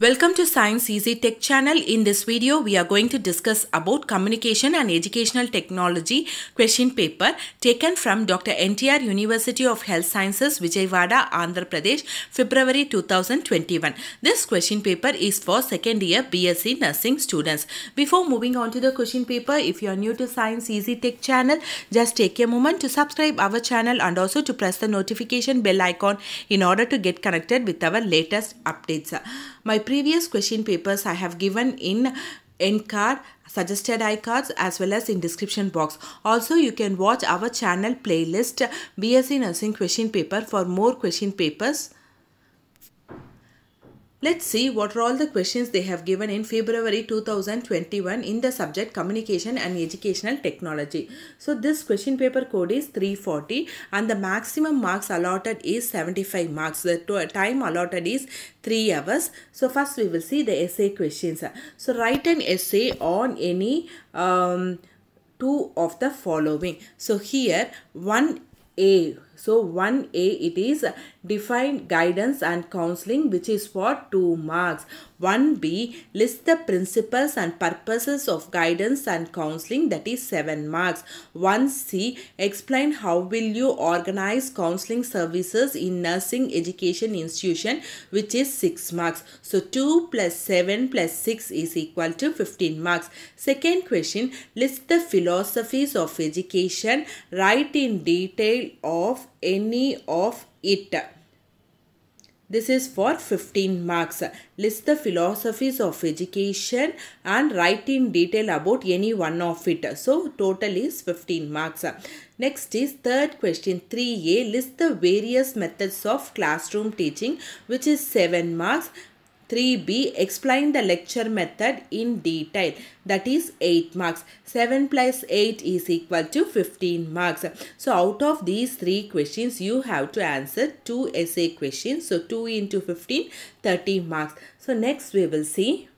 Welcome to Science Easy Tech Channel. In this video, we are going to discuss about Communication and Educational Technology question paper taken from Dr. NTR University of Health Sciences, Vijayawada, Andhra Pradesh, February 2021. This question paper is for second year BSc Nursing students. Before moving on to the question paper, if you are new to Science Easy Tech Channel, just take a moment to subscribe our channel and also to press the notification bell icon in order to get connected with our latest updates. My previous question papers I have given in end card, suggested iCards as well as in description box. Also, you can watch our channel playlist BSc Nursing question paper for more question papers. Let's see what are all the questions they have given in February 2021 in the subject Communication and Educational Technology. So this question paper code is 340 and the maximum marks allotted is 75 marks. The time allotted is 3 hours. So first we will see the essay questions. So write an essay on any two of the following. So here 1A. So 1A it is define guidance and counseling, which is for 2 marks. 1B, list the principles and purposes of guidance and counseling, that is 7 marks. 1C, explain how will you organize counseling services in nursing education institution, which is 6 marks. So 2 plus 7 plus 6 is equal to 15 marks. Second question, list the philosophies of education, write in detail of any of it. This is for 15 marks. List the philosophies of education and write in detail about any one of it. So total is 15 marks. Next is third question 3A. List the various methods of classroom teaching, which is 7 marks. 3B, explain the lecture method in detail, that is 8 marks. 7 plus 8 is equal to 15 marks. So out of these 3 questions, you have to answer 2 essay questions. So 2 into 15, 30 marks. So next we will see.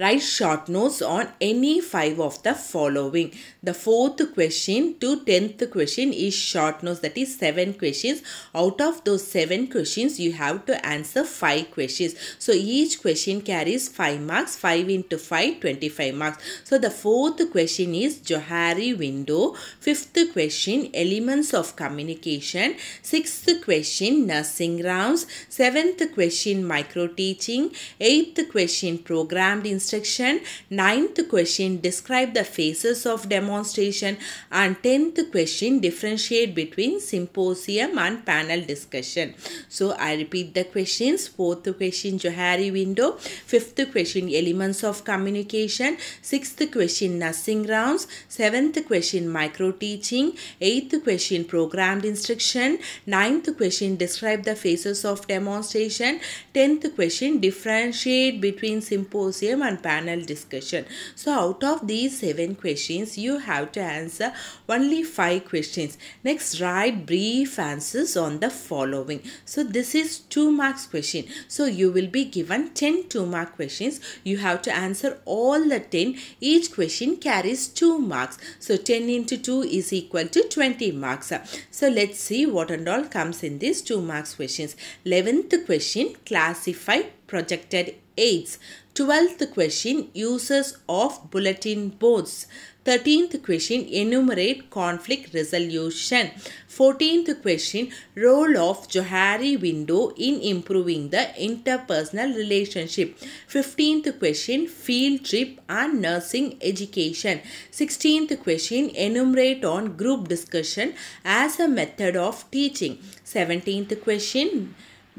Write short notes on any 5 of the following. The 4th question to 10th question is short notes, that is 7 questions. Out of those 7 questions, you have to answer 5 questions. So each question carries 5 marks. 5 into 5, 25 marks. So the 4th question is Johari Window. 5th question, Elements of Communication. 6th question, Nursing Rounds. 7th question, Micro Teaching. 8th question, Programmed Instruction. 9th question, describe the phases of demonstration, and 10th question, differentiate between symposium and panel discussion. So I repeat the questions. 4th question, Johari Window. 5th question, Elements of Communication. 6th question, Nursing Rounds. 7th question, Micro Teaching. 8th question, Programmed Instruction. 9th question, describe the phases of demonstration. 10th question, differentiate between symposium and panel discussion. So out of these 7 questions, you have to answer only 5 questions. Next, write brief answers on the following. So this is 2 marks question. So you will be given 10 2 mark questions. You have to answer all the 10. Each question carries 2 marks. So 10 into 2 is equal to 20 marks. So let's see what and all comes in these 2 marks questions. 11th question, classify projected aids. 12th question, uses of bulletin boards. 13th question, enumerate conflict resolution. 14th question, role of Johari Window in improving the interpersonal relationship. 15th question, field trip and nursing education. 16th question, enumerate on group discussion as a method of teaching. 17th question,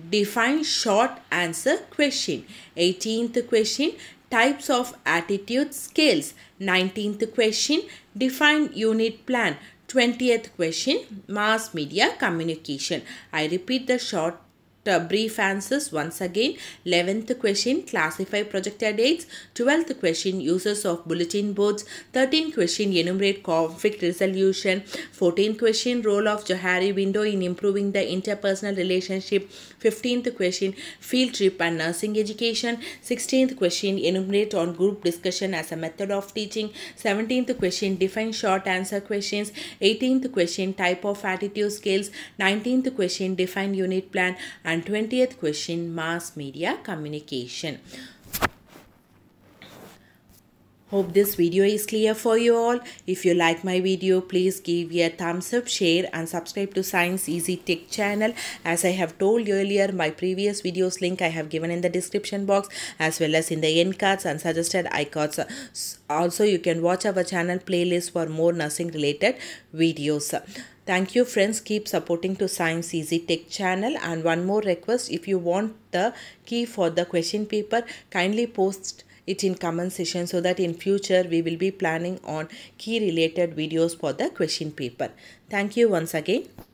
define short answer question. 18th question, types of attitude scales. 19th question, define unit plan. 20th question, mass media communication. I repeat the short brief answers once again. 11th question, classify projected aids. 12th question, uses of bulletin boards. 13th question, enumerate conflict resolution. 14th question, role of Johari Window in improving the interpersonal relationship. 15th question, field trip and nursing education. 16th question, enumerate on group discussion as a method of teaching. 17th question, define short answer questions. 18th question, type of attitude scales. 19th question, define unit plan. And 20th question, mass media communication. Hope this video is clear for you all. If you like my video, please give a thumbs up, share and subscribe to Science Easy Tech channel. As I have told earlier, my previous videos link I have given in the description box as well as in the end cards and suggested iCards. Also, you can watch our channel playlist for more nursing related videos. Thank you friends, keep supporting to Science Easy Tech channel. And one more request, if you want the key for the question paper, kindly post it in comment section so that in future we will be planning on key related videos for the question paper. Thank you once again.